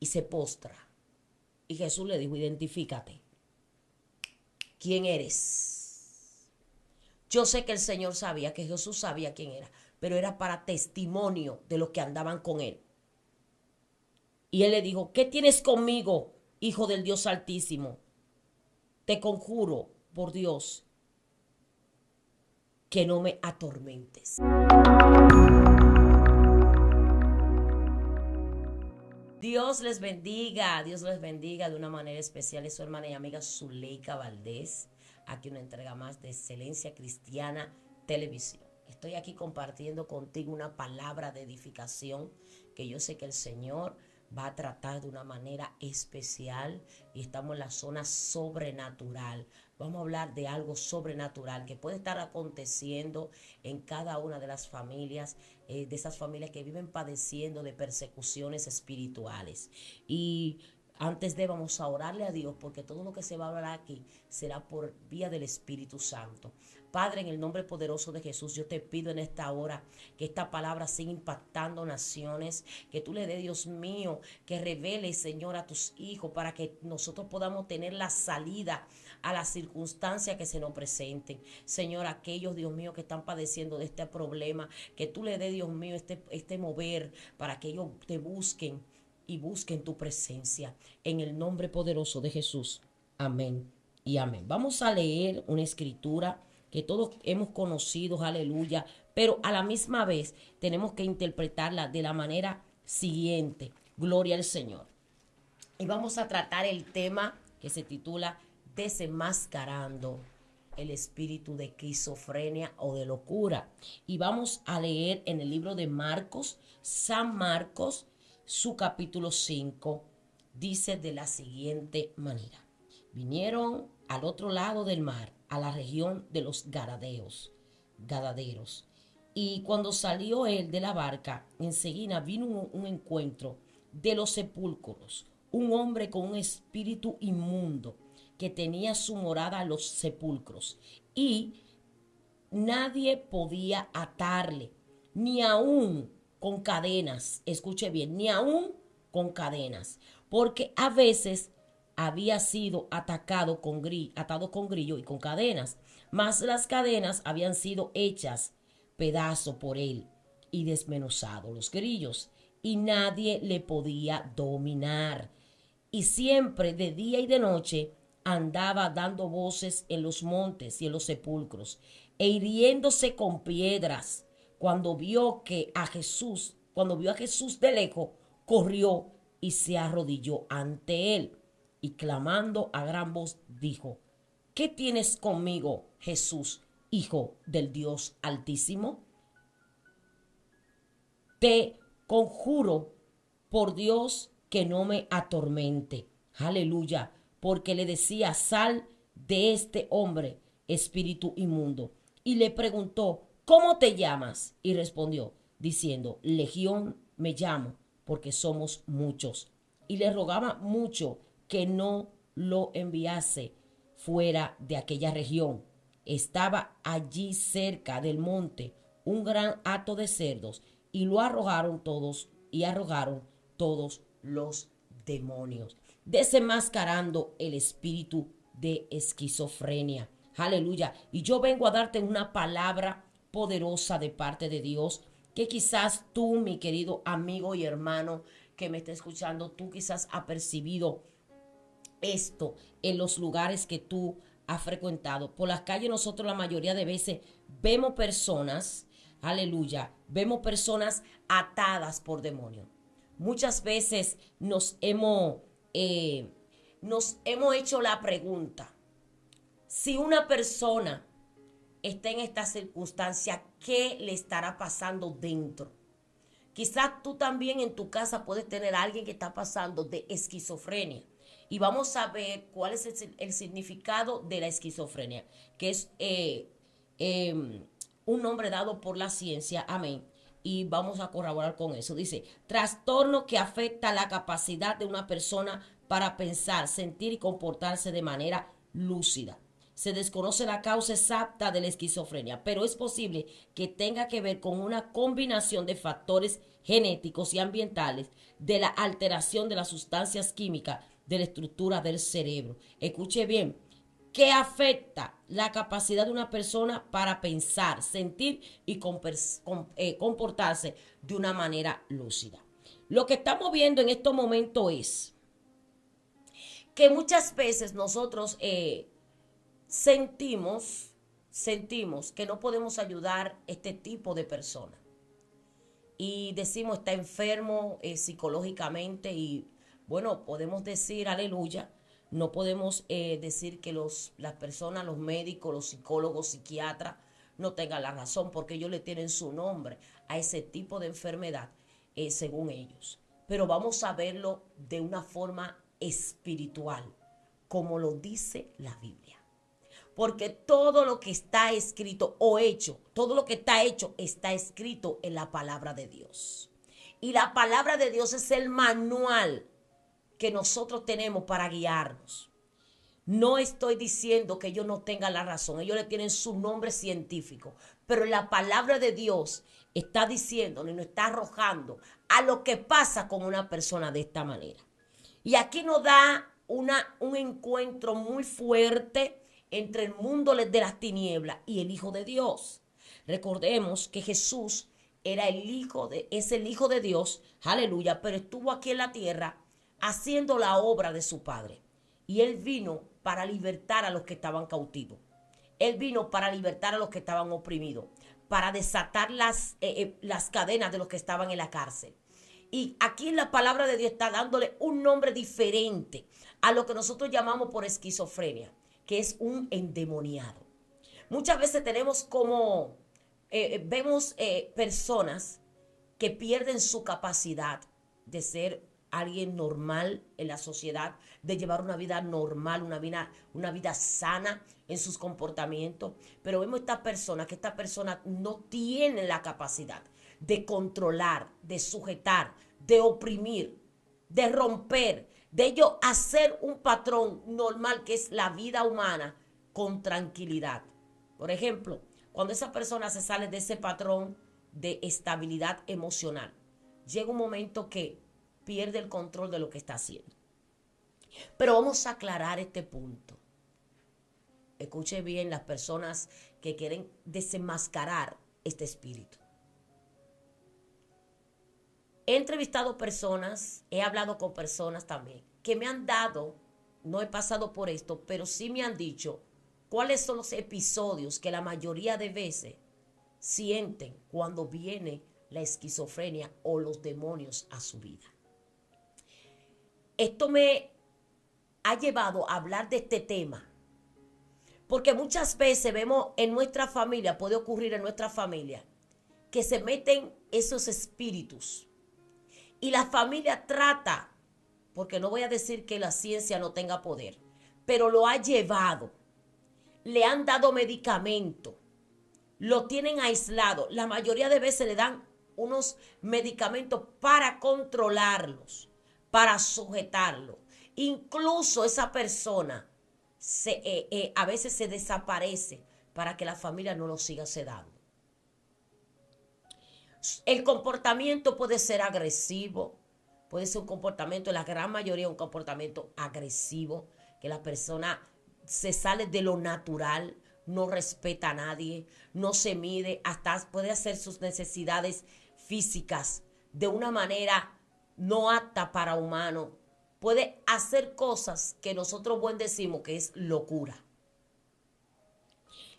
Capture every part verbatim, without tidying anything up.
y se postra. Y Jesús le dijo, identifícate. ¿Quién eres? Yo sé que el Señor sabía, que Jesús sabía quién era, pero era para testimonio de los que andaban con él. Y él le dijo, ¿qué tienes conmigo, hijo del Dios Altísimo? Te conjuro por Dios que no me atormentes. Dios les bendiga, Dios les bendiga de una manera especial. Es su hermana y amiga Zuleika Valdés, aquí una entrega más de Excelencia Cristiana Televisión. Estoy aquí compartiendo contigo una palabra de edificación que yo sé que el Señor va a tratar de una manera especial, y estamos en la zona sobrenatural. Vamos a hablar de algo sobrenatural que puede estar aconteciendo en cada una de las familias, eh, de esas familias que viven padeciendo de persecuciones espirituales. Y antes de, vamos a orarle a Dios, porque todo lo que se va a hablar aquí será por vía del Espíritu Santo. Padre, en el nombre poderoso de Jesús, yo te pido en esta hora que esta palabra siga impactando naciones, que tú le des, Dios mío, que revele, Señor, a tus hijos para que nosotros podamos tener la salida a las circunstancias que se nos presenten. Señor, aquellos, Dios mío, que están padeciendo de este problema, que tú le des, Dios mío, este, este mover para que ellos te busquen y busquen tu presencia. En el nombre poderoso de Jesús. Amén y amén. Vamos a leer una escritura que todos hemos conocido, aleluya, pero a la misma vez tenemos que interpretarla de la manera siguiente. Gloria al Señor. Y vamos a tratar el tema que se titula Desenmascarando el espíritu de esquizofrenia o de locura. Y vamos a leer en el libro de Marcos, San Marcos, su capítulo cinco, dice de la siguiente manera. Vinieron al otro lado del mar, a la región de los Gadarenos, Gadarenos. Y cuando salió él de la barca, enseguida vino un, un encuentro de los sepulcros, un hombre con un espíritu inmundo que tenía su morada en los sepulcros, y nadie podía atarle, ni aún con cadenas, escuche bien, ni aún con cadenas, porque a veces había sido atacado con grillo, atado con grillo y con cadenas, mas las cadenas habían sido hechas pedazo por él y desmenuzado los grillos, y nadie le podía dominar. Y siempre de día y de noche andaba dando voces en los montes y en los sepulcros, e hiriéndose con piedras. Cuando vio que a Jesús, cuando vio a Jesús de lejos, corrió y se arrodilló ante él. Y clamando a gran voz dijo, ¿qué tienes conmigo, Jesús, Hijo del Dios Altísimo? Te conjuro por Dios que no me atormente. Aleluya, porque le decía, sal de este hombre, espíritu inmundo. Y le preguntó, ¿cómo te llamas? Y respondió, diciendo, Legión me llamo, porque somos muchos. Y le rogaba mucho que no lo enviase fuera de aquella región. Estaba allí cerca del monte un gran hato de cerdos, y lo arrojaron todos, y arrojaron todos los demonios, desenmascarando el espíritu de esquizofrenia. Aleluya. Y yo vengo a darte una palabra poderosa de parte de Dios, que quizás tú, mi querido amigo y hermano que me está escuchando, tú quizás has percibido esto en los lugares que tú has frecuentado. Por las calles nosotros la mayoría de veces vemos personas, aleluya, vemos personas atadas por demonios. Muchas veces nos hemos, eh, nos hemos hecho la pregunta, si una persona está en esta circunstancia, ¿qué le estará pasando dentro? Quizás tú también en tu casa puedes tener a alguien que está pasando de esquizofrenia. Y vamos a ver cuál es el, el significado de la esquizofrenia, que es eh, eh, un nombre dado por la ciencia, amén, y vamos a corroborar con eso. Dice, trastorno que afecta la capacidad de una persona para pensar, sentir y comportarse de manera lúcida. Se desconoce la causa exacta de la esquizofrenia, pero es posible que tenga que ver con una combinación de factores genéticos y ambientales, de la alteración de las sustancias químicas de la estructura del cerebro. Escuche bien, que afecta la capacidad de una persona para pensar, sentir y comportarse de una manera lúcida. Lo que estamos viendo en estos momentos es que muchas veces nosotros eh, sentimos, sentimos que no podemos ayudar a este tipo de persona. Y decimos, está enfermo eh, psicológicamente y, bueno, podemos decir, aleluya. No podemos eh, decir que los, las personas, los médicos, los psicólogos, psiquiatras, no tengan la razón, porque ellos le tienen su nombre a ese tipo de enfermedad, eh, según ellos. Pero vamos a verlo de una forma espiritual, como lo dice la Biblia. Porque todo lo que está escrito o hecho, todo lo que está hecho está escrito en la palabra de Dios. Y la palabra de Dios es el manual que nosotros tenemos para guiarnos. No estoy diciendo que ellos no tengan la razón, ellos le tienen su nombre científico, pero la palabra de Dios está diciéndonos y nos está arrojando a lo que pasa con una persona de esta manera. Y aquí nos da una, un encuentro muy fuerte entre el mundo de las tinieblas y el Hijo de Dios. Recordemos que Jesús era el hijo de, es el Hijo de Dios, aleluya, pero estuvo aquí en la tierra haciendo la obra de su Padre. Y Él vino para libertar a los que estaban cautivos. Él vino para libertar a los que estaban oprimidos, para desatar las, eh, eh, las cadenas de los que estaban en la cárcel. Y aquí en la palabra de Dios está dándole un nombre diferente a lo que nosotros llamamos por esquizofrenia, que es un endemoniado. Muchas veces tenemos como, eh, vemos eh, personas que pierden su capacidad de ser alguien normal en la sociedad, de llevar una vida normal, una vida, una vida sana en sus comportamientos. Pero vemos estas personas, que estas personas no tienen la capacidad de controlar, de sujetar, de oprimir, de romper, de ellos hacer un patrón normal que es la vida humana con tranquilidad. Por ejemplo, cuando esa persona se sale de ese patrón de estabilidad emocional, llega un momento que pierde el control de lo que está haciendo. Pero vamos a aclarar este punto. Escuche bien, las personas que quieren desenmascarar este espíritu. He entrevistado personas, he hablado con personas también, que me han dado, no he pasado por esto, pero sí me han dicho cuáles son los episodios que la mayoría de veces sienten cuando viene la esquizofrenia o los demonios a su vida. Esto me ha llevado a hablar de este tema, porque muchas veces vemos en nuestra familia, puede ocurrir en nuestra familia, que se meten esos espíritus y la familia trata, porque no voy a decir que la ciencia no tenga poder, pero lo ha llevado, le han dado medicamento, lo tienen aislado, la mayoría de veces le dan unos medicamentos para controlarlos, para sujetarlo. Incluso esa persona se, eh, eh, a veces se desaparece para que la familia no lo siga sedando. El comportamiento puede ser agresivo, puede ser un comportamiento, la gran mayoría un comportamiento agresivo, que la persona se sale de lo natural, no respeta a nadie, no se mide, hasta puede hacer sus necesidades físicas de una manera no apta para humano, puede hacer cosas que nosotros buen decimos que es locura.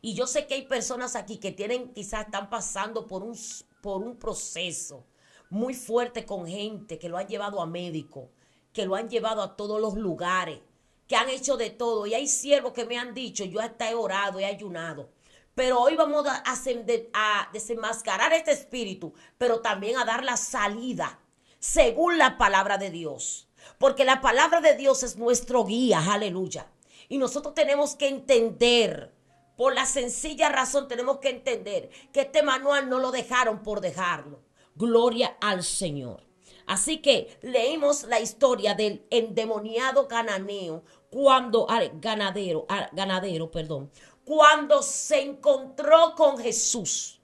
Y yo sé que hay personas aquí que tienen, quizás están pasando por un, por un proceso muy fuerte con gente que lo han llevado a médico, que lo han llevado a todos los lugares, que han hecho de todo. Y hay siervos que me han dicho, yo hasta he orado, he ayunado. Pero hoy vamos a, a desenmascarar este espíritu, pero también a dar la salida según la palabra de Dios, porque la palabra de Dios es nuestro guía, aleluya, y nosotros tenemos que entender, por la sencilla razón tenemos que entender que este manual no lo dejaron por dejarlo, gloria al Señor. Así que leímos la historia del endemoniado cananeo, cuando, ganadero, ganadero, perdón, cuando se encontró con Jesús.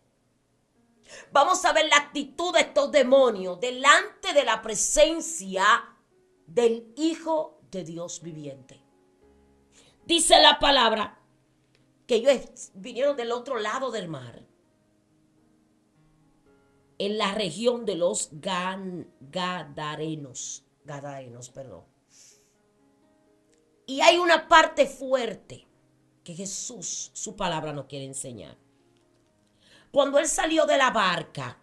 Vamos a ver la actitud de estos demonios delante de la presencia del Hijo de Dios viviente. Dice la palabra que ellos vinieron del otro lado del mar, en la región de los Gan, Gadarenos, Gadarenos, perdón. Y hay una parte fuerte que Jesús, su palabra, nos quiere enseñar. Cuando él salió de la barca,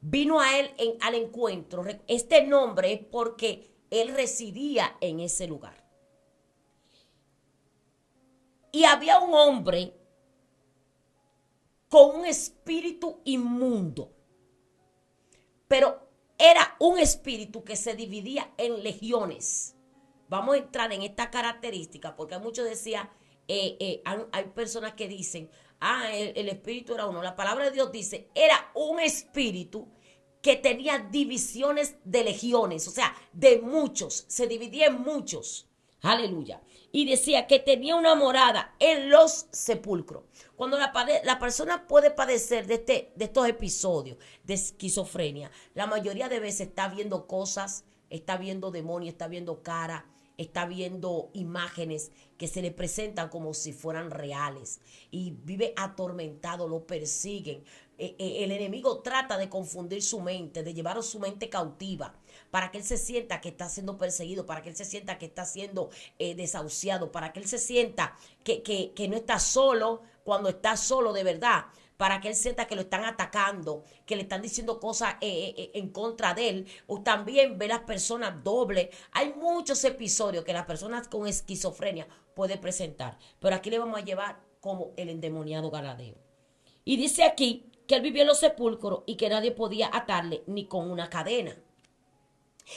vino a él en, al encuentro. Este nombre es porque él residía en ese lugar. Y había un hombre con un espíritu inmundo. Pero era un espíritu que se dividía en legiones. Vamos a entrar en esta característica porque muchos decían, eh, eh, hay, hay personas que dicen, ah, el, el espíritu era uno. La palabra de Dios dice, era un espíritu que tenía divisiones de legiones, o sea, de muchos, se dividía en muchos. Aleluya. Y decía que tenía una morada en los sepulcros. Cuando la, la persona puede padecer de, este, de estos episodios de esquizofrenia, la mayoría de veces está viendo cosas, está viendo demonios, está viendo cara, está viendo imágenes que se le presentan como si fueran reales y vive atormentado, lo persiguen. El enemigo trata de confundir su mente, de llevar su mente cautiva para que él se sienta que está siendo perseguido, para que él se sienta que está siendo eh, desahuciado, para que él se sienta que, que, que no está solo cuando está solo de verdad, para que él sienta que lo están atacando, que le están diciendo cosas eh, eh, en contra de él, o también ve las personas dobles. Hay muchos episodios que las personas con esquizofrenia pueden presentar, pero aquí le vamos a llevar como el endemoniado ganadero. Y dice aquí que él vivía en los sepulcros y que nadie podía atarle ni con una cadena.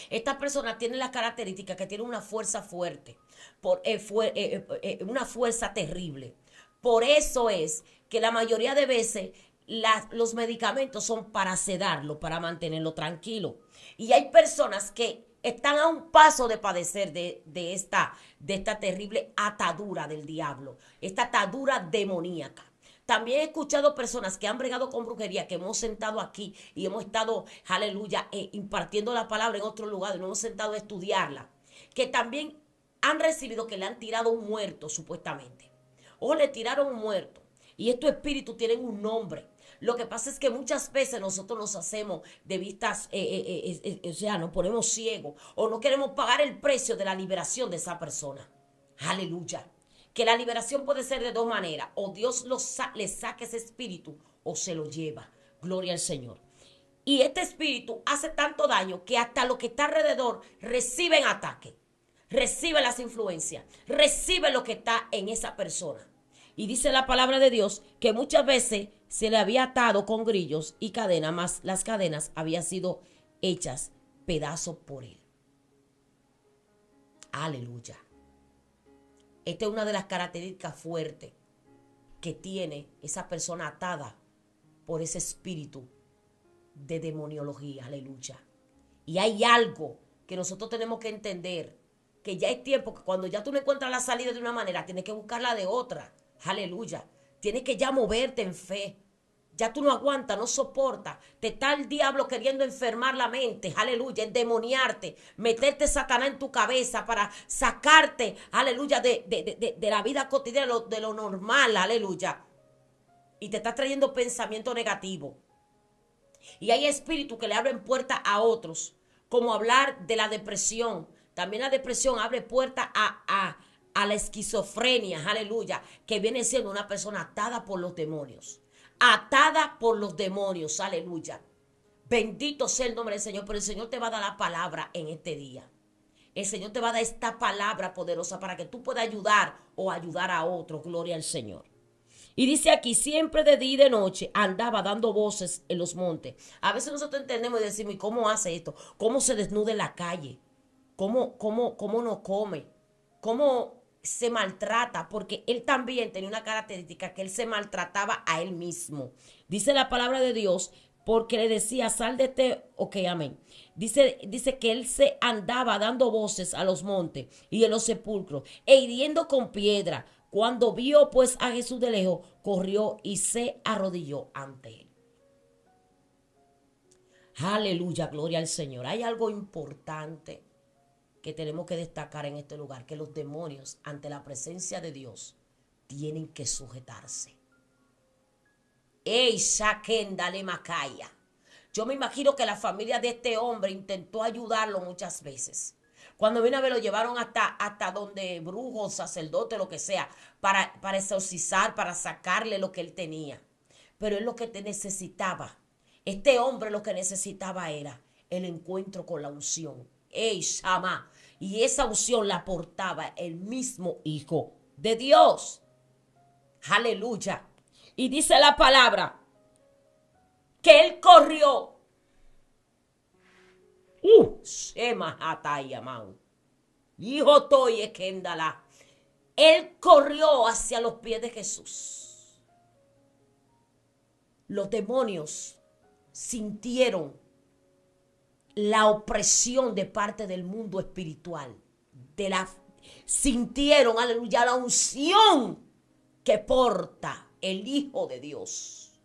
Esta persona tiene las características que tiene una fuerza fuerte, por, eh, fue, eh, eh, una fuerza terrible. Por eso es que la mayoría de veces la, los medicamentos son para sedarlo, para mantenerlo tranquilo. Y hay personas que están a un paso de padecer de, de, esta, de esta terrible atadura del diablo, esta atadura demoníaca. También he escuchado personas que han bregado con brujería, que hemos sentado aquí y hemos estado, aleluya, eh, impartiendo la palabra en otro lugar, y nos hemos sentado a estudiarla, que también han recibido que le han tirado un muerto supuestamente, o le tiraron un muerto. Y estos espíritus tienen un nombre. Lo que pasa es que muchas veces nosotros nos hacemos de vistas, eh, eh, eh, eh, o sea, nos ponemos ciegos o no queremos pagar el precio de la liberación de esa persona. Aleluya. Que la liberación puede ser de dos maneras. O Dios lo sa- le saca ese espíritu o se lo lleva. Gloria al Señor. Y este espíritu hace tanto daño que hasta lo que está alrededor reciben ataque. Recibe las influencias. Recibe lo que está en esa persona. Y dice la palabra de Dios que muchas veces se le había atado con grillos y cadenas, más las cadenas habían sido hechas pedazos por él. Aleluya. Esta es una de las características fuertes que tiene esa persona atada por ese espíritu de demoniología. Aleluya. Y hay algo que nosotros tenemos que entender, que ya es tiempo que cuando ya tú no encuentras la salida de una manera, tienes que buscarla de otra. Aleluya. Tienes que ya moverte en fe. Ya tú no aguantas, no soportas. Te está el diablo queriendo enfermar la mente. Aleluya. Endemoniarte. Meterte Satanás en tu cabeza para sacarte. Aleluya. De, de, de, de la vida cotidiana, de lo, de lo normal. Aleluya. Y te está trayendo pensamiento negativo. Y hay espíritus que le abren puertas a otros. Como hablar de la depresión. También la depresión abre puertas a... a a la esquizofrenia, aleluya, que viene siendo una persona atada por los demonios, atada por los demonios, aleluya. Bendito sea el nombre del Señor, pero el Señor te va a dar la palabra en este día. El Señor te va a dar esta palabra poderosa para que tú puedas ayudar o ayudar a otros, gloria al Señor. Y dice aquí, siempre de día y de noche andaba dando voces en los montes. A veces nosotros entendemos y decimos, ¿y cómo hace esto? ¿Cómo se desnuda en la calle? ¿Cómo, cómo, cómo no come? ¿Cómo se maltrata? Porque él también tenía una característica, que él se maltrataba a él mismo. Dice la palabra de Dios porque le decía, sal de este, ok, amén. Dice, dice que él se andaba dando voces a los montes y en los sepulcros, e hiriendo con piedra. Cuando vio pues a Jesús de lejos, corrió y se arrodilló ante él. Aleluya, gloria al Señor. Hay algo importante que tenemos que destacar en este lugar, que los demonios ante la presencia de Dios tienen que sujetarse. Ey, Shakenda le Macaya. Yo me imagino que la familia de este hombre intentó ayudarlo muchas veces. Cuando vino a ver, lo llevaron hasta, hasta donde brujos, sacerdotes, lo que sea, para, para exorcizar, para sacarle lo que él tenía. Pero él lo que necesitaba, este hombre lo que necesitaba era el encuentro con la unción. Ey, Shama. Y esa unción la portaba el mismo Hijo de Dios. Aleluya. Y dice la palabra que él corrió. Uh, Shema Hatayamau. Hijo Toye Kendala. Él corrió hacia los pies de Jesús. Los demonios sintieron la opresión de parte del mundo espiritual. De la, sintieron, aleluya, la unción que porta el Hijo de Dios.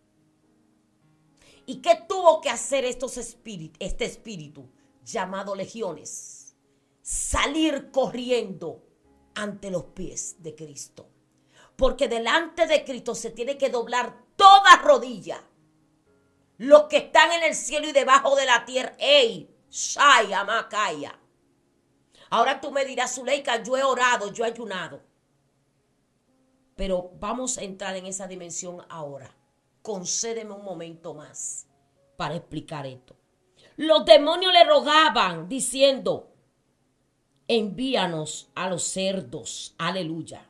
¿Y qué tuvo que hacer estos espíritu, este espíritu llamado legiones? Salir corriendo ante los pies de Cristo. Porque delante de Cristo se tiene que doblar toda rodilla. Los que están en el cielo y debajo de la tierra. ¡Ey! ¡Shaya Macaya! Ahora tú me dirás, Zuleika, yo he orado, yo he ayunado. Pero vamos a entrar en esa dimensión ahora. Concédeme un momento más para explicar esto. Los demonios le rogaban diciendo, envíanos a los cerdos, aleluya.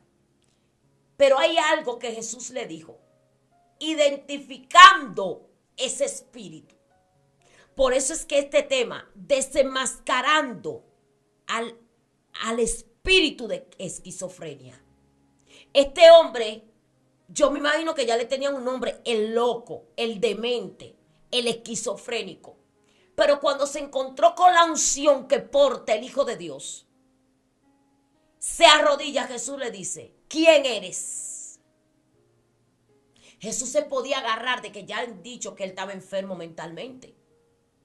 Pero hay algo que Jesús le dijo, identificando ese espíritu. Por eso es que este tema, desenmascarando al, al espíritu de esquizofrenia. Este hombre, yo me imagino que ya le tenían un nombre, el loco, el demente, el esquizofrénico. Pero cuando se encontró con la unción que porta el Hijo de Dios, se arrodilla. Jesús le dice, ¿quién eres? Jesús se podía agarrar de que ya han dicho que él estaba enfermo mentalmente.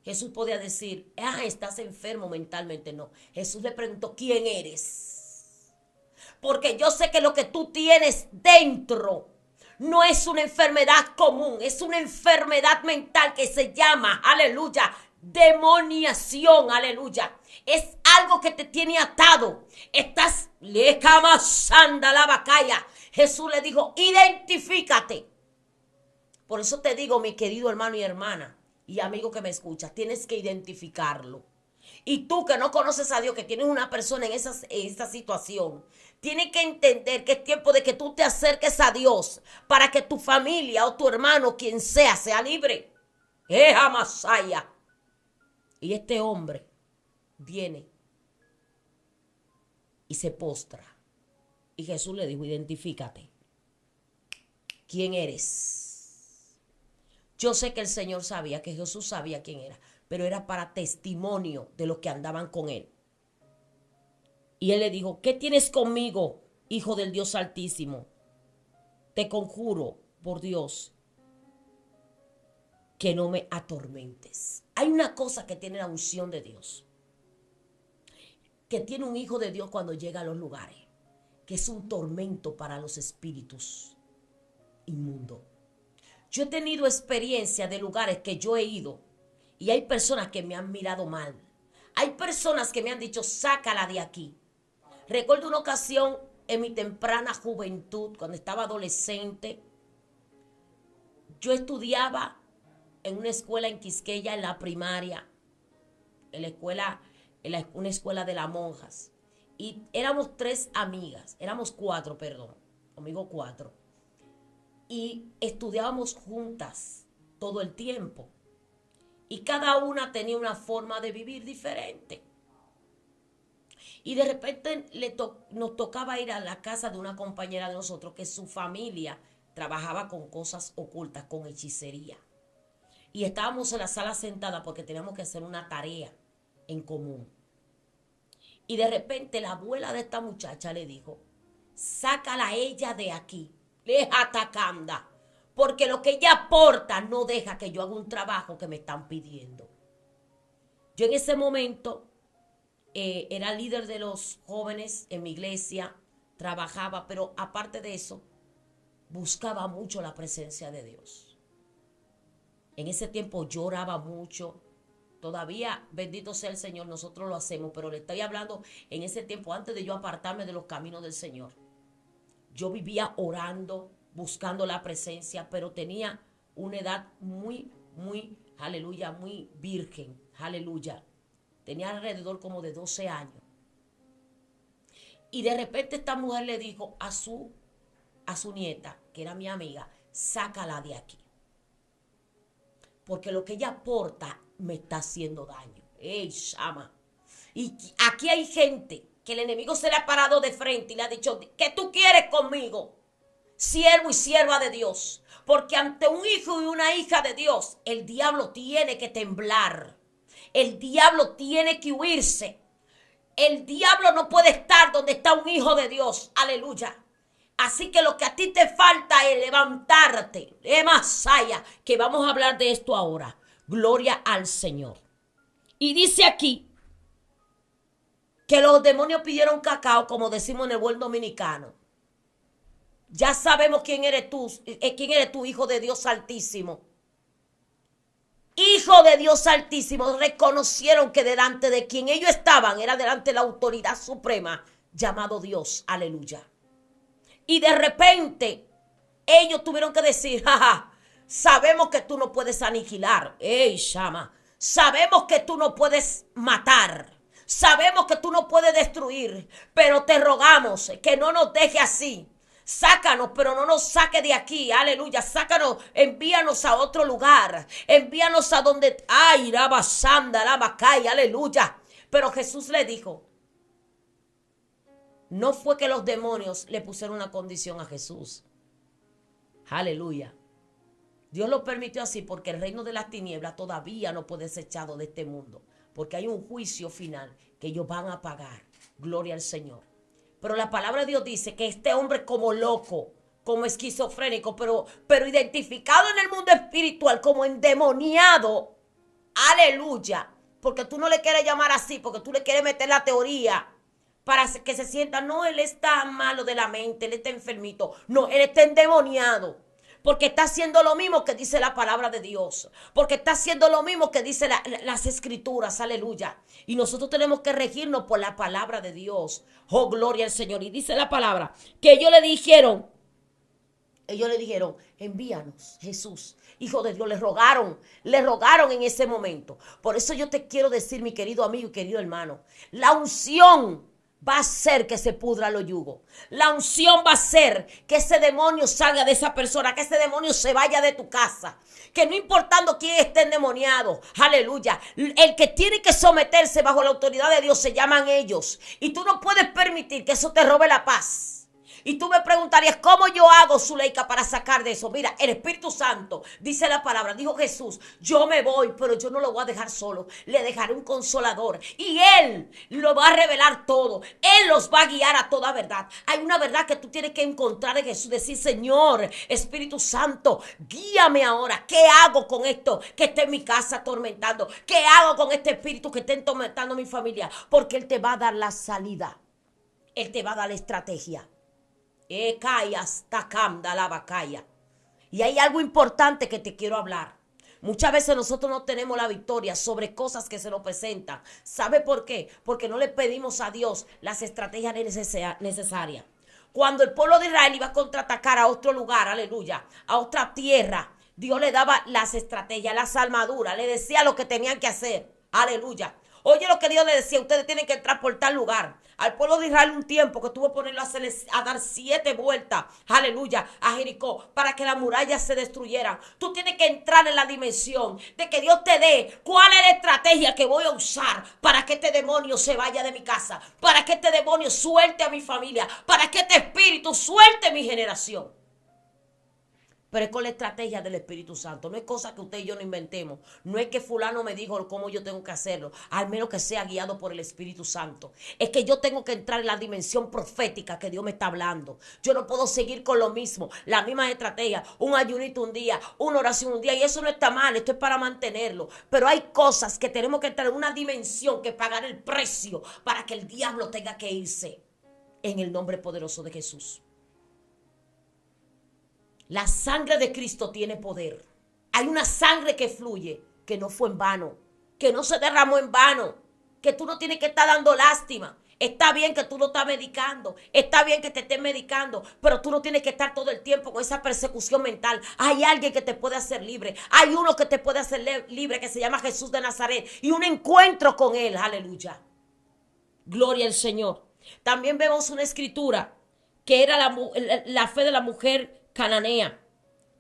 Jesús podía decir, ah, estás enfermo mentalmente. No, Jesús le preguntó, ¿quién eres? Porque yo sé que lo que tú tienes dentro no es una enfermedad común, es una enfermedad mental que se llama, aleluya, demoniación, aleluya. Es algo que te tiene atado. Estás, le camasanda la vacaya. Jesús le dijo, identifícate. Por eso te digo, mi querido hermano y hermana, y amigo que me escuchas, tienes que identificarlo. Y tú que no conoces a Dios, que tienes una persona en, esas, en esa situación, tienes que entender que es tiempo de que tú te acerques a Dios para que tu familia o tu hermano, quien sea, sea libre. ¡Eh, Amasaya! Y este hombre viene y se postra. Y Jesús le dijo, identifícate. ¿Quién eres? Yo sé que el Señor sabía, que Jesús sabía quién era, pero era para testimonio de los que andaban con él. Y él le dijo, ¿qué tienes conmigo, Hijo del Dios Altísimo? Te conjuro por Dios que no me atormentes. Hay una cosa que tiene la unción de Dios, que tiene un Hijo de Dios cuando llega a los lugares, que es un tormento para los espíritus inmundos. Yo he tenido experiencia de lugares que yo he ido, y hay personas que me han mirado mal. Hay personas que me han dicho, sácala de aquí. Recuerdo una ocasión en mi temprana juventud, cuando estaba adolescente. Yo estudiaba en una escuela en Quisqueya, en la primaria. En la escuela, en la, una escuela de las monjas. Y éramos tres amigas. Éramos cuatro, perdón. Conmigo cuatro. Y estudiábamos juntas todo el tiempo. Y cada una tenía una forma de vivir diferente. Y de repente le to- nos tocaba ir a la casa de una compañera de nosotros que su familia trabajaba con cosas ocultas, con hechicería. y estábamos en la sala sentada porque teníamos que hacer una tarea en común. Y de repente la abuela de esta muchacha le dijo, sácala a ella de aquí, les atacanda, porque lo que ella aporta no deja que yo haga un trabajo que me están pidiendo. Yo en ese momento eh, era líder de los jóvenes en mi iglesia, trabajaba, pero aparte de eso, buscaba mucho la presencia de Dios. En ese tiempo lloraba mucho. Todavía, bendito sea el Señor, nosotros lo hacemos, pero le estoy hablando en ese tiempo, antes de yo apartarme de los caminos del Señor. Yo vivía orando, buscando la presencia, pero tenía una edad muy, muy, aleluya, muy virgen, aleluya. Tenía alrededor como de doce años. Y de repente esta mujer le dijo a su, a su nieta, que era mi amiga, sácala de aquí. Porque lo que ella aporta me está haciendo daño. ¡Ey, Shama! Y aquí hay gente que el enemigo se le ha parado de frente y le ha dicho, ¿qué tú quieres conmigo? Siervo y sierva de Dios. Porque ante un hijo y una hija de Dios, el diablo tiene que temblar. El diablo tiene que huirse. El diablo no puede estar donde está un hijo de Dios. Aleluya. Así que lo que a ti te falta es levantarte. Emasaya, que vamos a hablar de esto ahora. Gloria al Señor. Y dice aquí que los demonios pidieron cacao, como decimos en el buen dominicano. Ya sabemos quién eres tú, quién eres tú, hijo de Dios altísimo. Hijo de Dios altísimo, reconocieron que delante de quien ellos estaban era delante de la autoridad suprema, llamado Dios, aleluya. Y de repente ellos tuvieron que decir, jaja, ja, sabemos que tú no puedes aniquilar, ey, Shama, sabemos que tú no puedes matar, sabemos que tú no puedes destruir, pero te rogamos que no nos deje así. Sácanos, pero no nos saque de aquí, aleluya, sácanos, envíanos a otro lugar, envíanos a donde, ay, la basanda, la bacay, aleluya. Pero Jesús le dijo, no fue que los demonios le pusieron una condición a Jesús, aleluya. Dios lo permitió así porque el reino de las tinieblas todavía no puede ser echado de este mundo, porque hay un juicio final que ellos van a pagar, gloria al Señor. Pero la palabra de Dios dice que este hombre como loco, como esquizofrénico, pero, pero identificado en el mundo espiritual como endemoniado, aleluya, porque tú no le quieres llamar así, porque tú le quieres meter la teoría para que se sienta, no, él está malo de la mente, él está enfermito, no, él está endemoniado, porque está haciendo lo mismo que dice la palabra de Dios, porque está haciendo lo mismo que dice la, las escrituras, aleluya. Y nosotros tenemos que regirnos por la palabra de Dios, oh gloria al Señor. Y dice la palabra que ellos le dijeron, ellos le dijeron, envíanos, Jesús, hijo de Dios, le rogaron, le rogaron en ese momento. Por eso yo te quiero decir, mi querido amigo y querido hermano, la unción va a ser que se pudra los yugos. La unción va a ser que ese demonio salga de esa persona, que ese demonio se vaya de tu casa. Que no importando quién esté endemoniado, aleluya, el que tiene que someterse bajo la autoridad de Dios se llaman ellos. Y tú no puedes permitir que eso te robe la paz. Y tú me preguntarías, ¿cómo yo hago, Zuleika, para sacar de eso? Mira, el Espíritu Santo, dice la palabra, dijo Jesús, yo me voy, pero yo no lo voy a dejar solo. Le dejaré un consolador y Él lo va a revelar todo. Él los va a guiar a toda verdad. Hay una verdad que tú tienes que encontrar en Jesús, decir, Señor, Espíritu Santo, guíame ahora. ¿Qué hago con esto que esté en mi casa atormentando? ¿Qué hago con este espíritu que esté atormentando a mi familia? Porque Él te va a dar la salida. Él te va a dar la estrategia. Y hay algo importante que te quiero hablar. Muchas veces nosotros no tenemos la victoria sobre cosas que se nos presentan. ¿Sabe por qué? Porque no le pedimos a Dios las estrategias necesarias. Cuando el pueblo de Israel iba a contraatacar a otro lugar, aleluya, a otra tierra, Dios le daba las estrategias, las armaduras, le decía lo que tenían que hacer, aleluya. Oye lo que Dios le decía, ustedes tienen que entrar por tal lugar. Al pueblo de Israel un tiempo que tuvo que ponerlo a, hacerle, a dar siete vueltas, aleluya, a Jericó, para que las murallas se destruyeran. Tú tienes que entrar en la dimensión de que Dios te dé cuál es la estrategia que voy a usar para que este demonio se vaya de mi casa, para que este demonio suelte a mi familia, para que este espíritu suelte a mi generación. Pero es con la estrategia del Espíritu Santo. No es cosa que usted y yo no inventemos. No es que fulano me dijo cómo yo tengo que hacerlo. Al menos que sea guiado por el Espíritu Santo. Es que yo tengo que entrar en la dimensión profética que Dios me está hablando. Yo no puedo seguir con lo mismo. La misma estrategia. Un ayunito un día. Una oración un día. Y eso no está mal. Esto es para mantenerlo. Pero hay cosas que tenemos que entrar en una dimensión que pagar el precio para que el diablo tenga que irse. En el nombre poderoso de Jesús. La sangre de Cristo tiene poder. Hay una sangre que fluye, que no fue en vano, que no se derramó en vano, que tú no tienes que estar dando lástima. Está bien que tú no estás medicando, está bien que te estés medicando, pero tú no tienes que estar todo el tiempo con esa persecución mental. Hay alguien que te puede hacer libre, hay uno que te puede hacer libre que se llama Jesús de Nazaret y un encuentro con él, aleluya. Gloria al Señor. También vemos una escritura que era la, la, la fe de la mujer cananea.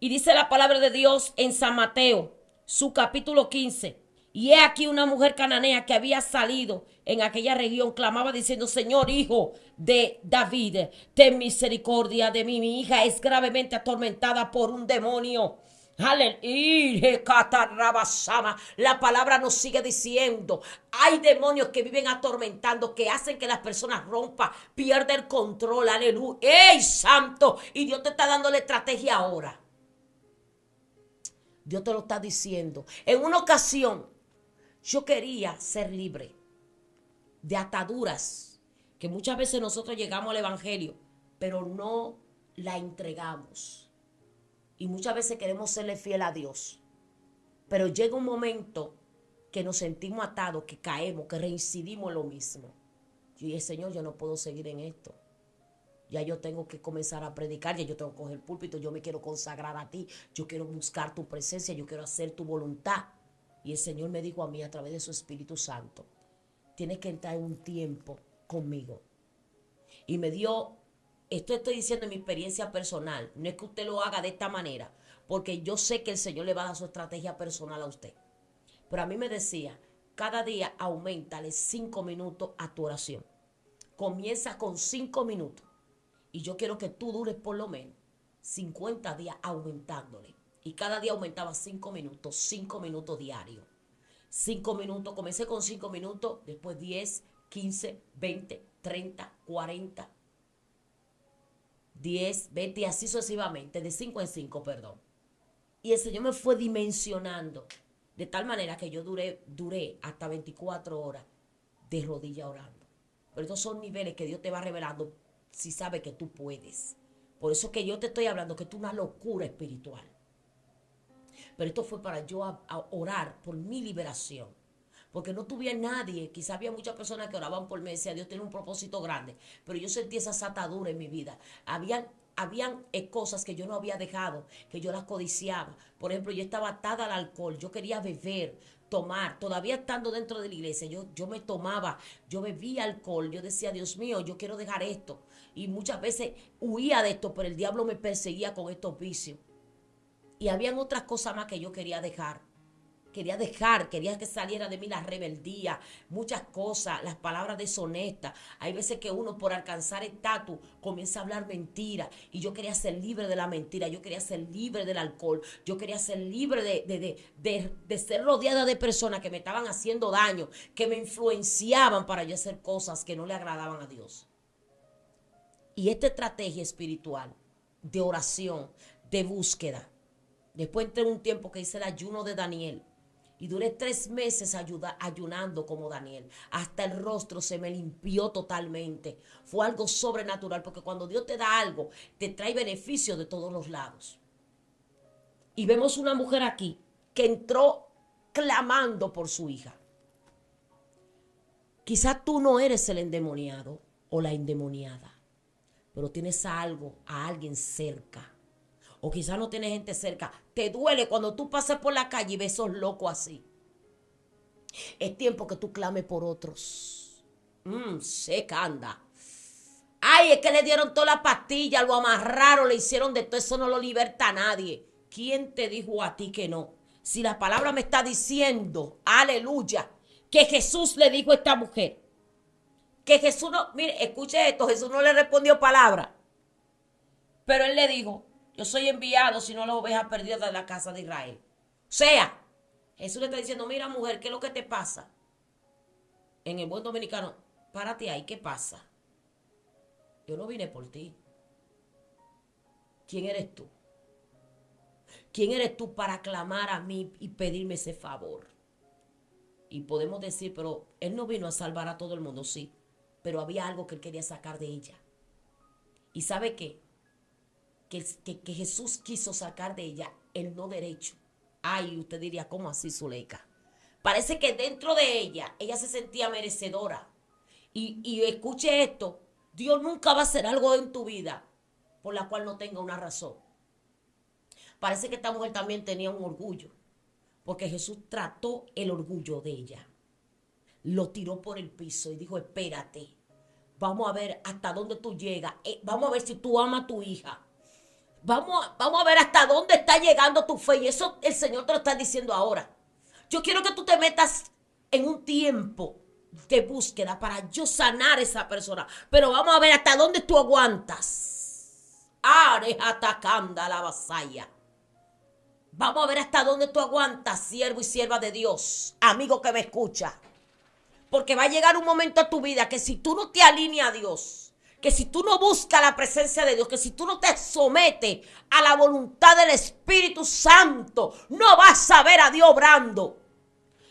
Y dice la palabra de Dios en San Mateo, su capítulo quince. Y he aquí una mujer cananea que había salido en aquella región, clamaba diciendo, Señor, hijo de David, ten misericordia de mí. Mi hija es gravemente atormentada por un demonio. Aleluya, catarrabasama. La palabra nos sigue diciendo, hay demonios que viven atormentando, que hacen que las personas rompan, pierden el control, aleluya. ¡Ey, santo! Y Dios te está dando la estrategia ahora. Dios te lo está diciendo. En una ocasión, yo quería ser libre de ataduras, que muchas veces nosotros llegamos al evangelio, pero no la entregamos. Y muchas veces queremos serle fiel a Dios. Pero llega un momento que nos sentimos atados, que caemos, que reincidimos en lo mismo. Yo dije, Señor, yo no puedo seguir en esto. Ya yo tengo que comenzar a predicar, ya yo tengo que coger el púlpito, yo me quiero consagrar a ti, yo quiero buscar tu presencia, yo quiero hacer tu voluntad. Y el Señor me dijo a mí a través de su Espíritu Santo, tienes que entrar en un tiempo conmigo. Y me dio... Esto estoy diciendo en mi experiencia personal. No es que usted lo haga de esta manera, porque yo sé que el Señor le va a dar su estrategia personal a usted. Pero a mí me decía, cada día aumentale cinco minutos a tu oración. Comienza con cinco minutos. Y yo quiero que tú dures por lo menos cincuenta días aumentándole. Y cada día aumentaba cinco minutos, cinco minutos diarios. Cinco minutos, comencé con cinco minutos, después diez, quince, veinte, treinta, cuarenta. diez, veinte y así sucesivamente, de cinco en cinco, perdón. Y el Señor me fue dimensionando, de tal manera que yo duré, duré hasta veinticuatro horas de rodilla orando. Pero estos son niveles que Dios te va revelando si sabe que tú puedes. Por eso que yo te estoy hablando que tú una locura espiritual. Pero esto fue para yo a, a orar por mi liberación. Porque no tuve a nadie, quizás había muchas personas que oraban por mí, decía Dios tiene un propósito grande, pero yo sentí esas ataduras en mi vida. Habían, habían cosas que yo no había dejado, que yo las codiciaba. Por ejemplo, yo estaba atada al alcohol, yo quería beber, tomar, todavía estando dentro de la iglesia, yo, yo me tomaba, yo bebía alcohol, yo decía, Dios mío, yo quiero dejar esto. Y muchas veces huía de esto, pero el diablo me perseguía con estos vicios. Y habían otras cosas más que yo quería dejar. Quería dejar, quería que saliera de mí la rebeldía, muchas cosas, las palabras deshonestas. Hay veces que uno por alcanzar estatus comienza a hablar mentira y yo quería ser libre de la mentira, yo quería ser libre del alcohol, yo quería ser libre de, de, de, de, de ser rodeada de personas que me estaban haciendo daño, que me influenciaban para yo hacer cosas que no le agradaban a Dios. Y esta estrategia espiritual de oración, de búsqueda, después entré en un tiempo que hice el ayuno de Daniel. Y duré tres meses ayuda, ayunando como Daniel. Hasta el rostro se me limpió totalmente. Fue algo sobrenatural porque cuando Dios te da algo, te trae beneficio de todos los lados. Y vemos una mujer aquí que entró clamando por su hija. Quizás tú no eres el endemoniado o la endemoniada, pero tienes a algo, a alguien cerca. O quizás no tienes gente cerca. Te duele cuando tú pases por la calle y ves esos locos así. Es tiempo que tú clames por otros. Mmm, seca anda. Ay, es que le dieron toda la pastilla, lo amarraron, le hicieron de todo. Eso no lo liberta a nadie. ¿Quién te dijo a ti que no? Si la palabra me está diciendo, aleluya, que Jesús le dijo a esta mujer. Que Jesús no, mire, escuche esto, Jesús no le respondió palabra. Pero él le dijo, Yo soy enviado, si no, la oveja perdida de la casa de Israel. O sea, Jesús le está diciendo, mira mujer, ¿qué es lo que te pasa? En el buen dominicano, párate ahí, ¿qué pasa? Yo no vine por ti. ¿Quién eres tú? ¿Quién eres tú para clamar a mí y pedirme ese favor? Y podemos decir, pero él no vino a salvar a todo el mundo, sí. Pero había algo que él quería sacar de ella. ¿Y sabe qué? Que, que, que Jesús quiso sacar de ella el no derecho. Ay, usted diría, ¿cómo así, Zuleika? Parece que dentro de ella, ella se sentía merecedora. Y, y escuche esto, Dios nunca va a hacer algo en tu vida por la cual no tenga una razón. Parece que esta mujer también tenía un orgullo, porque Jesús trató el orgullo de ella. Lo tiró por el piso y dijo, espérate, vamos a ver hasta dónde tú llegas, eh, vamos a ver si tú amas a tu hija, vamos a, vamos a ver hasta dónde está llegando tu fe. Y eso el Señor te lo está diciendo ahora. Yo quiero que tú te metas en un tiempo de búsqueda para yo sanar a esa persona, pero vamos a ver hasta dónde tú aguantas. Ares atacando a la vasalla. Vamos a ver hasta dónde tú aguantas, siervo y sierva de Dios, amigo que me escucha. Porque va a llegar un momento a tu vida que si tú no te alineas a Dios, que si tú no buscas la presencia de Dios, que si tú no te sometes a la voluntad del Espíritu Santo, no vas a ver a Dios obrando.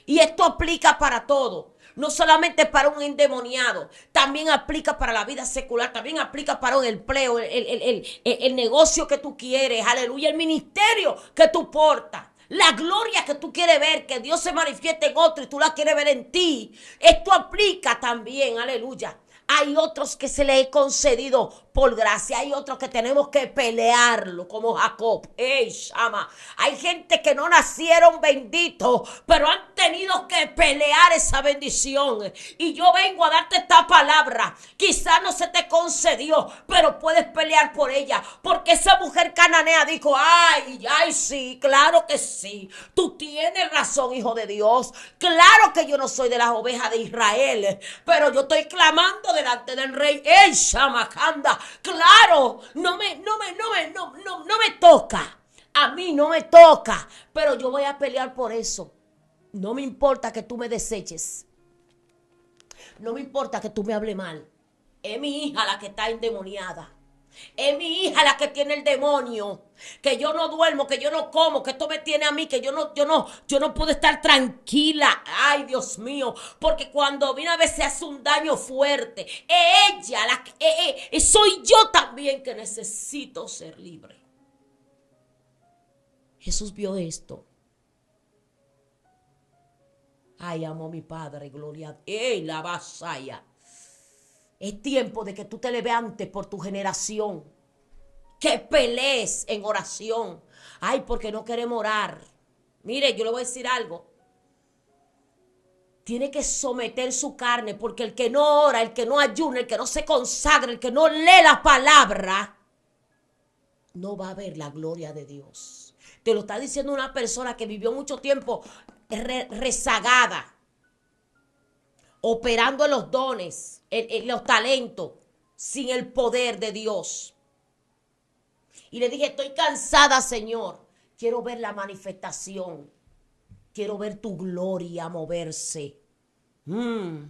Y esto aplica para todo, no solamente para un endemoniado, también aplica para la vida secular, también aplica para un empleo, el, el, el, el, el negocio que tú quieres, aleluya, el ministerio que tú portas. La gloria que tú quieres ver, que Dios se manifieste en otro y tú la quieres ver en ti. Esto aplica también, aleluya. Hay otros que se le he concedido por gracia. Hay otros que tenemos que pelearlo, como Jacob. ¡Ey, Shama! Hay gente que no nacieron benditos, pero han tenido que pelear esa bendición. Y yo vengo a darte esta palabra. Quizás no se te concedió, pero puedes pelear por ella. Porque esa mujer cananea dijo, ¡ay, ay, sí! Claro que sí. Tú tienes razón, hijo de Dios. Claro que yo no soy de las ovejas de Israel, pero yo estoy clamando delante del rey. ¡Ey, Shama! Claro, no me, no me, no me, no, no, no me toca. A mí no me toca, pero yo voy a pelear por eso. No me importa que tú me deseches. No me importa que tú me hables mal. Es mi hija la que está endemoniada. Es mi hija la que tiene el demonio. Que yo no duermo, que yo no como, que esto me tiene a mí, que yo no, yo no, yo no puedo estar tranquila. Ay, Dios mío, porque cuando viene a veces hace un daño fuerte. Ella, la, eh, eh, soy yo también que necesito ser libre. Jesús vio esto. Ay, amo a mi Padre, gloria. Ey, la vasalla. Es tiempo de que tú te levantes por tu generación. Que pelees en oración. Ay, porque no queremos orar. Mire, yo le voy a decir algo. Tiene que someter su carne, porque el que no ora, el que no ayuna, el que no se consagra, el que no lee la palabra, no va a ver la gloria de Dios. Te lo está diciendo una persona que vivió mucho tiempo re- rezagada. Operando en los dones, en, en los talentos, sin el poder de Dios. Y le dije, estoy cansada, Señor. Quiero ver la manifestación. Quiero ver tu gloria moverse. Mm.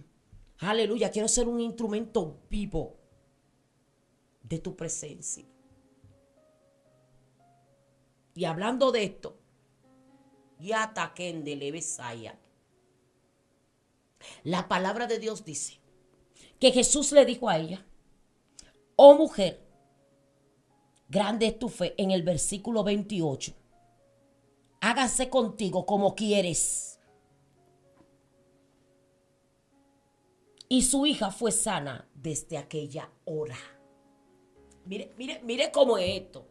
Aleluya, quiero ser un instrumento vivo de tu presencia. Y hablando de esto, ya ataquen de Levesaya. La palabra de Dios dice que Jesús le dijo a ella, oh mujer, grande es tu fe, en el versículo veintiocho, hágase contigo como quieres. Y su hija fue sana desde aquella hora. Mire, mire, mire cómo es esto.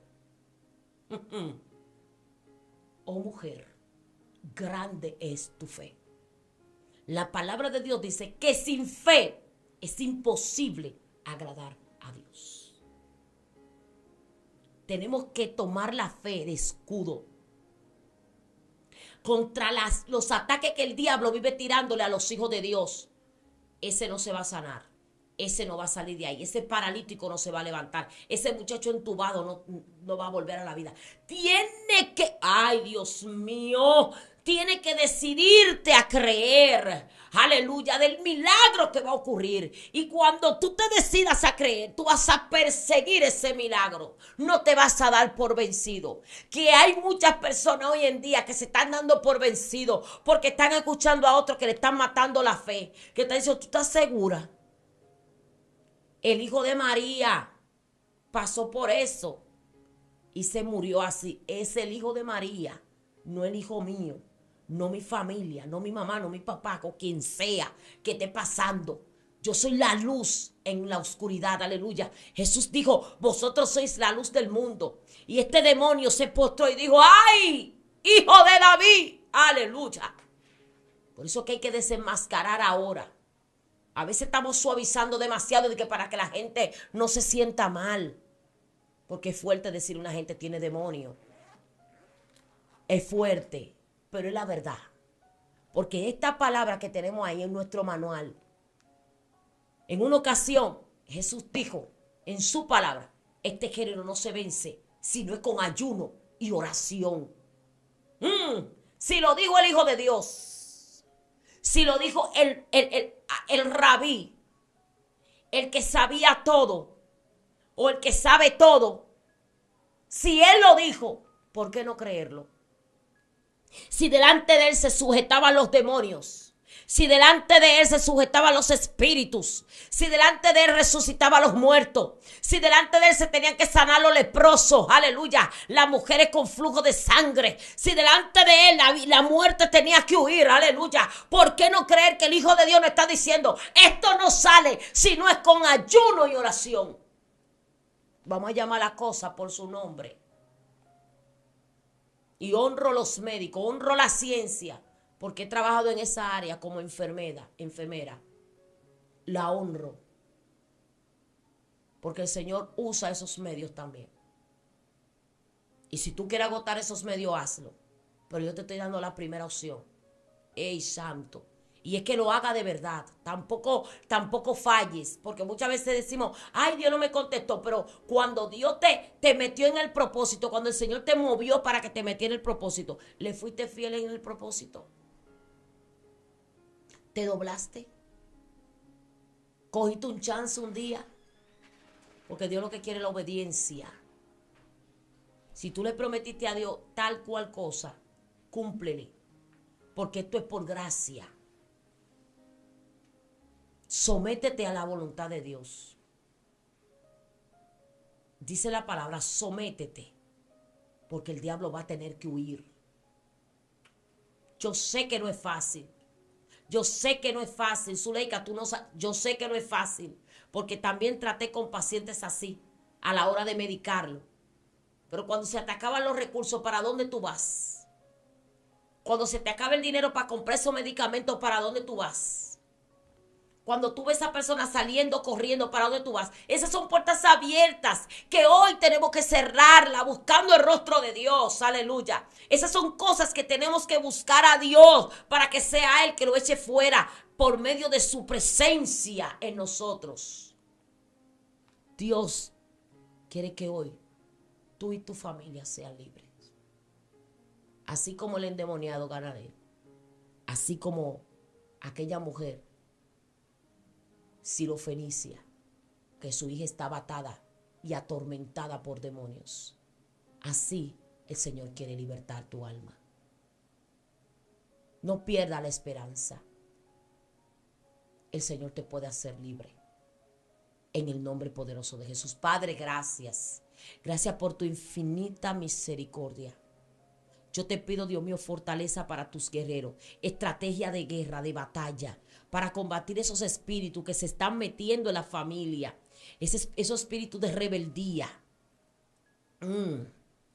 Oh mujer, grande es tu fe. La palabra de Dios dice que sin fe es imposible agradar a Dios. Tenemos que tomar la fe de escudo contra las, los ataques que el diablo vive tirándole a los hijos de Dios. Ese no se va a sanar. ese no va a salir de ahí, ese paralítico no se va a levantar, ese muchacho entubado no, no va a volver a la vida. Tiene que, ay Dios mío, tiene que decidirte a creer, aleluya, del milagro que va a ocurrir. Y cuando tú te decidas a creer, tú vas a perseguir ese milagro. No te vas a dar por vencido. Que hay muchas personas hoy en día que se están dando por vencido porque están escuchando a otros que le están matando la fe. Que están diciendo, ¿tú estás segura? El hijo de María pasó por eso y se murió así. Es el hijo de María, no el hijo mío. No mi familia, no mi mamá, no mi papá, o quien sea que esté pasando. Yo soy la luz en la oscuridad, aleluya. Jesús dijo, vosotros sois la luz del mundo. Y este demonio se postró y dijo, ¡ay, hijo de David! Aleluya. Por eso que hay que desenmascarar ahora. A veces estamos suavizando demasiado de que para que la gente no se sienta mal. Porque es fuerte decir una gente tiene demonio. Es fuerte. Pero es la verdad, porque esta palabra que tenemos ahí en nuestro manual, en una ocasión Jesús dijo en su palabra, este género no se vence, sino es con ayuno y oración. Mm, si lo dijo el Hijo de Dios, si lo dijo el, el, el, el rabí, el que sabía todo, o el que sabe todo, si él lo dijo, ¿por qué no creerlo? Si delante de él se sujetaban los demonios, si delante de él se sujetaban los espíritus, si delante de él resucitaba a los muertos, si delante de él se tenían que sanar los leprosos, aleluya, las mujeres con flujo de sangre, si delante de él la, la muerte tenía que huir, aleluya, ¿por qué no creer que el Hijo de Dios nos está diciendo, esto no sale si no es con ayuno y oración? Vamos a llamar a la cosa por su nombre. Y honro a los médicos, honro la ciencia, porque he trabajado en esa área como enfermera, enfermera. La honro, porque el Señor usa esos medios también. Y si tú quieres agotar esos medios, hazlo. Pero yo te estoy dando la primera opción. ¡Ey, santo! Y es que lo haga de verdad. Tampoco, tampoco falles. Porque muchas veces decimos, ay, Dios no me contestó. Pero cuando Dios te, te metió en el propósito, cuando el Señor te movió para que te metiera en el propósito, ¿le fuiste fiel en el propósito? ¿Te doblaste? ¿Cogiste un chance un día? Porque Dios lo que quiere es la obediencia. Si tú le prometiste a Dios tal cual cosa, cúmplele. Porque esto es por gracia. Sométete a la voluntad de Dios. Dice la palabra, sométete, porque el diablo va a tener que huir. Yo sé que no es fácil. Yo sé que no es fácil. Zuleika, tú no sabes. Yo sé que no es fácil, porque también traté con pacientes así a la hora de medicarlo. Pero cuando se te acaban los recursos, ¿para dónde tú vas? Cuando se te acaba el dinero para comprar esos medicamentos, ¿para dónde tú vas? Cuando tú ves a esa persona saliendo, corriendo, ¿para dónde tú vas? Esas son puertas abiertas que hoy tenemos que cerrarla buscando el rostro de Dios. Aleluya. Esas son cosas que tenemos que buscar a Dios para que sea Él que lo eche fuera por medio de su presencia en nosotros. Dios quiere que hoy tú y tu familia sean libres. Así como el endemoniado Gadareno. Así como aquella mujer Sirofenicia, que su hija estaba atada y atormentada por demonios. Así el Señor quiere libertar tu alma. No pierdas la esperanza. El Señor te puede hacer libre. En el nombre poderoso de Jesús. Padre, gracias. Gracias por tu infinita misericordia. Yo te pido, Dios mío, fortaleza para tus guerreros, estrategia de guerra, de batalla, para combatir esos espíritus que se están metiendo en la familia, esos, esos espíritus de rebeldía, mm,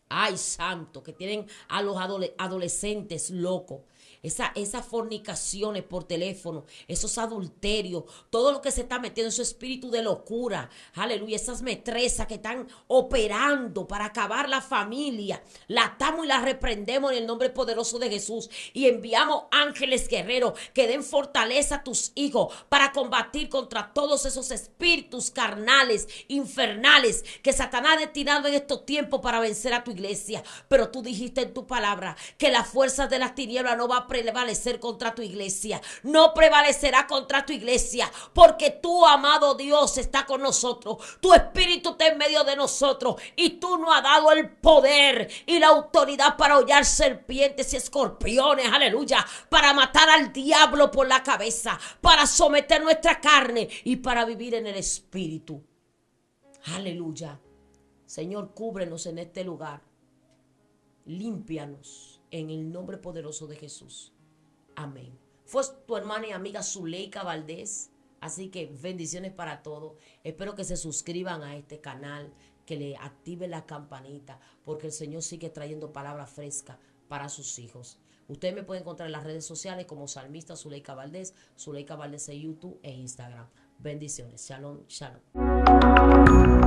ay santo, que tienen a los adoles- adolescentes locos. Esa, esas fornicaciones por teléfono, esos adulterios, todo lo que se está metiendo, ese espíritu de locura, aleluya, esas maestresas que están operando para acabar la familia, la atamos y la reprendemos en el nombre poderoso de Jesús, y enviamos ángeles guerreros que den fortaleza a tus hijos para combatir contra todos esos espíritus carnales, infernales, que Satanás ha destinado en estos tiempos para vencer a tu iglesia. Pero tú dijiste en tu palabra que las fuerzas de las tinieblas no van a prevalecer contra tu iglesia, no prevalecerá contra tu iglesia, porque tu amado Dios está con nosotros, tu espíritu está en medio de nosotros, y tú nos has dado el poder y la autoridad para hollar serpientes y escorpiones, aleluya, para matar al diablo por la cabeza, para someter nuestra carne y para vivir en el espíritu, aleluya. Señor, cúbrenos en este lugar, límpianos en el nombre poderoso de Jesús. Amén. Fue tu hermana y amiga Zuleika Valdés. Así que bendiciones para todos. Espero que se suscriban a este canal, que le activen la campanita, porque el Señor sigue trayendo palabra fresca para sus hijos. Ustedes me pueden encontrar en las redes sociales como Salmista Zuleika Valdés, Zuleika Valdés en YouTube e Instagram. Bendiciones. Shalom, shalom.